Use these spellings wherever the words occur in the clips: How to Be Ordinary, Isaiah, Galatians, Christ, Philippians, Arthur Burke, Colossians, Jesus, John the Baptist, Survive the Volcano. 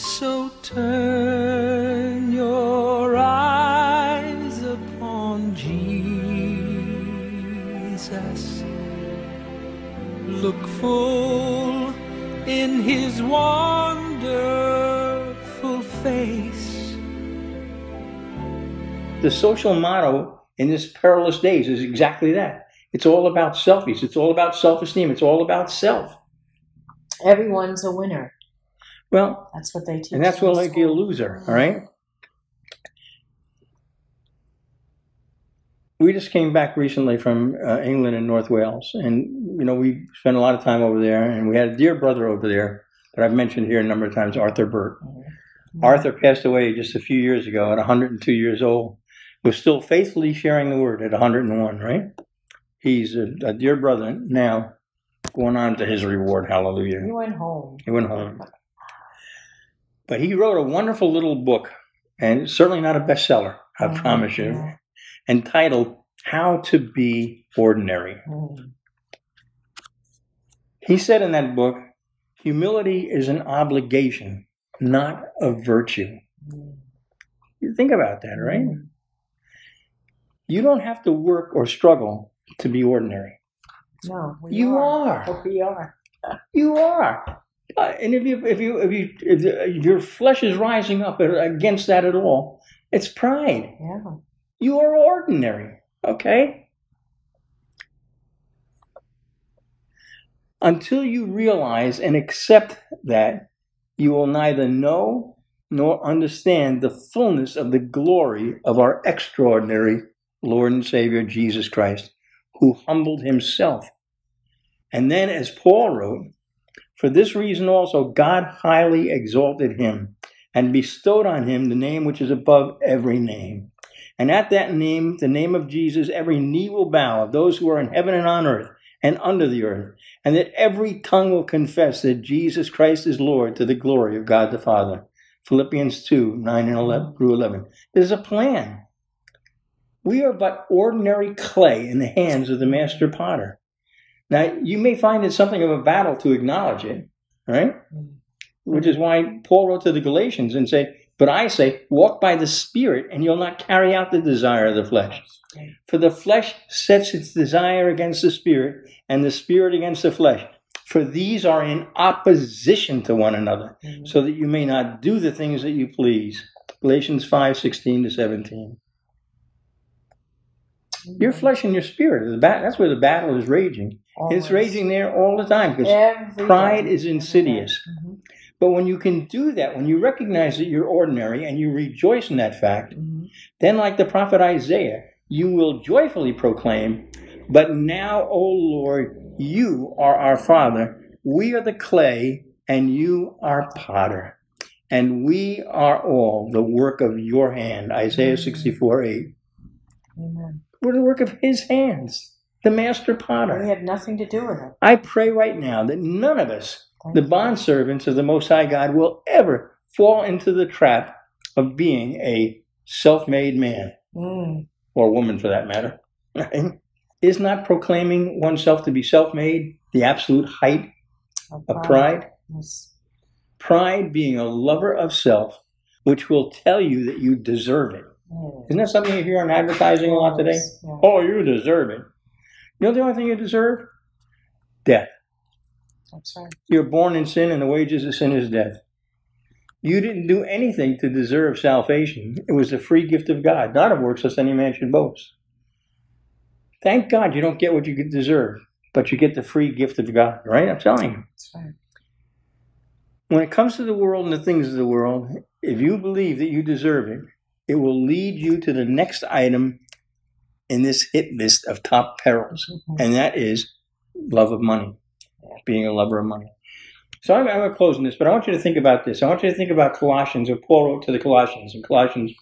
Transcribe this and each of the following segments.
So turn your eyes upon Jesus. Look full in his wonderful face. The social motto in this perilous days is exactly that. It's all about selfies. It's all about self-esteem. It's all about self. Everyone's a winner. Well, that's what they teach. And that's what like a loser, all right? We just came back recently from England and North Wales. And, you know, we spent a lot of time over there. And we had a dear brother over there that I've mentioned here a number of times, Arthur Burke. Mm-hmm. Arthur passed away just a few years ago at 102 years old. Was still faithfully sharing the word at 101, right? He's a dear brother now, going on to his reward, hallelujah. He went home. He went home. But he wrote a wonderful little book, and certainly not a bestseller, I promise you, entitled How to Be Ordinary. He said in that book, humility is an obligation, not a virtue. You think about that, right? You don't have to work or struggle to be ordinary. No, we are. You are. And if your flesh is rising up against that at all, it's pride. Yeah. You are ordinary, okay? Until you realize and accept that, you will neither know nor understand the fullness of the glory of our extraordinary Lord and Savior, Jesus Christ, who humbled himself. And then, as Paul wrote, for this reason also God highly exalted him and bestowed on him the name which is above every name. And at that name, the name of Jesus, every knee will bow of those who are in heaven and on earth and under the earth, and that every tongue will confess that Jesus Christ is Lord to the glory of God the Father. Philippians 2, 9 and 11, through 11. There's a plan. We are but ordinary clay in the hands of the master potter. Now, you may find it something of a battle to acknowledge it, right? Which is why Paul wrote to the Galatians and said, but I say, walk by the Spirit, and you'll not carry out the desire of the flesh. For the flesh sets its desire against the Spirit, and the Spirit against the flesh. For these are in opposition to one another, so that you may not do the things that you please. Galatians 5, 16 to 17. Your flesh and your spirit, that's where the battle is raging. Always. It's raging there all the time because pride is insidious. But when you can do that, when you recognize that you're ordinary and you rejoice in that fact, then like the prophet Isaiah, you will joyfully proclaim, but now, O Lord, you are our Father. We are the clay and you are potter. And we are all the work of your hand. Isaiah 64, 8. Amen. We're the work of his hands, the master potter. We have nothing to do with it. I pray right now that none of us, the bondservants of the Most High God, will ever fall into the trap of being a self-made man, or woman for that matter. Is not proclaiming oneself to be self-made the absolute height of pride? Yes. Pride being a lover of self, which will tell you that you deserve it. Isn't that something you hear on advertising a lot today? Yeah. Oh, you deserve it. You know the only thing you deserve? Death. That's right. You're born in sin, and the wages of sin is death. You didn't do anything to deserve salvation. It was a free gift of God, not of works, lest any man should boast. Thank God you don't get what you deserve, but you get the free gift of God, right? I'm telling you. That's right. When it comes to the world and the things of the world, if you believe that you deserve it, it will lead you to the next item in this hit list of top perils, and that is love of money, being a lover of money. So I'm going to close on this, but I want you to think about this. I want you to think about Colossians, what Paul wrote to the Colossians in Colossians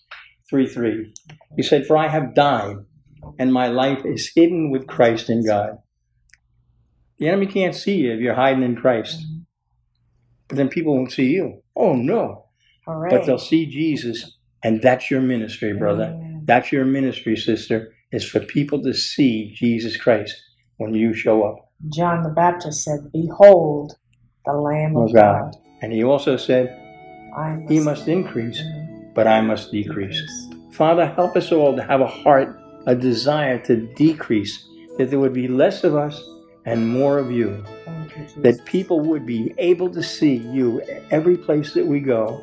3:3. He said, for I have died, and my life is hidden with Christ in God. The enemy can't see you if you're hiding in Christ, but then people won't see you. Oh, no. Hooray. But they'll see Jesus. And that's your ministry, brother. Amen. That's your ministry, sister, is for people to see Jesus Christ when you show up. John the Baptist said, behold, the Lamb of God. And he also said, He must increase, but I must decrease. Father, help us all to have a heart, a desire to decrease, that there would be less of us and more of you, that people would be able to see you every place that we go.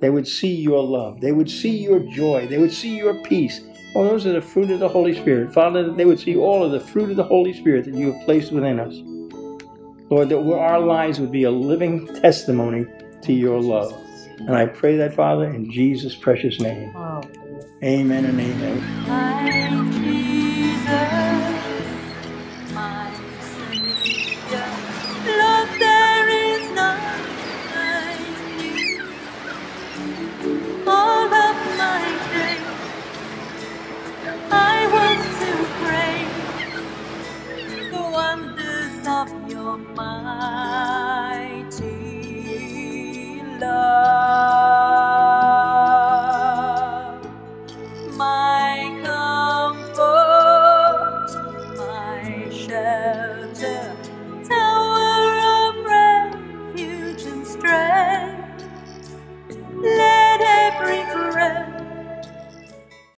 They would see your love. They would see your joy. They would see your peace. Oh, those are the fruit of the Holy Spirit. Father, that they would see all of the fruit of the Holy Spirit that you have placed within us. Lord, that our lives would be a living testimony to your love. And I pray that, Father, in Jesus' precious name. Amen and amen. My Jesus, my Savior, Lord, there is none like you. All of my days, I want to praise the wonders of your mighty love.